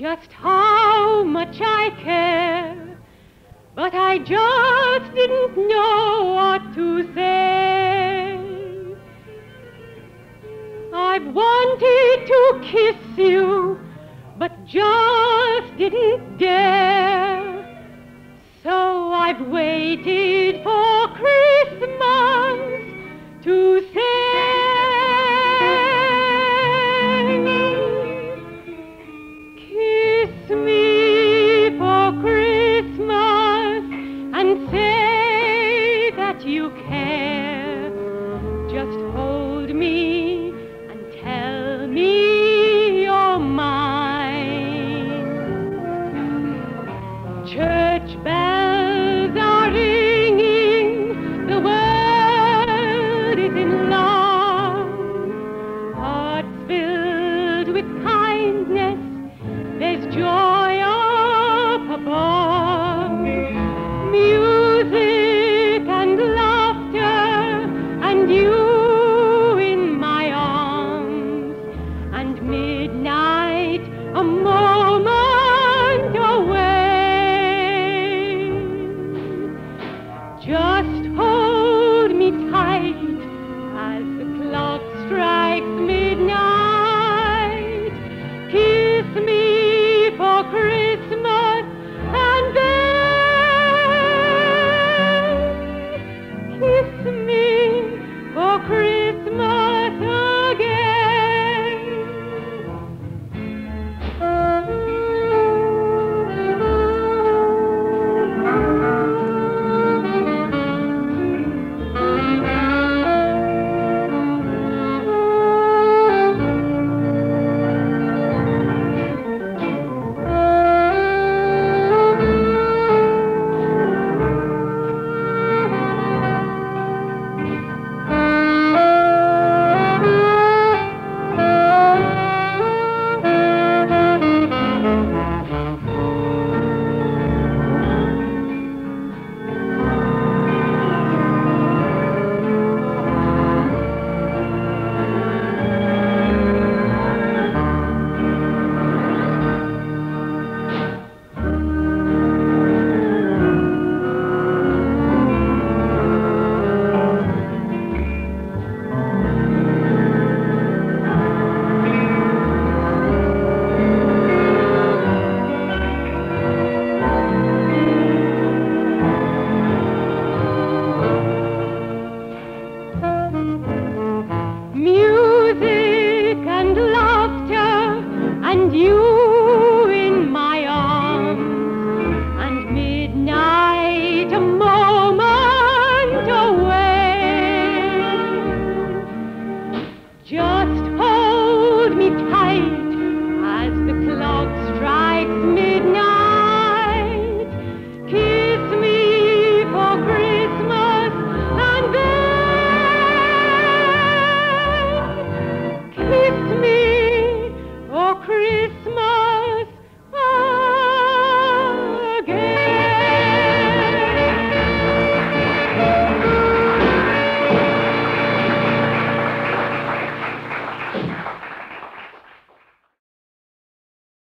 just how much I care, but I just didn't know what to say. I've wanted to kiss you, but just didn't dare. So I've waited for Christmas to say, kiss me for Christmas and say that you care. Just hold me and tell me you're mine. Church bells are ringing, the world is in love. Hearts filled with kindness, there's joy up above. Music and laughter, and you in my arms, and midnight a moment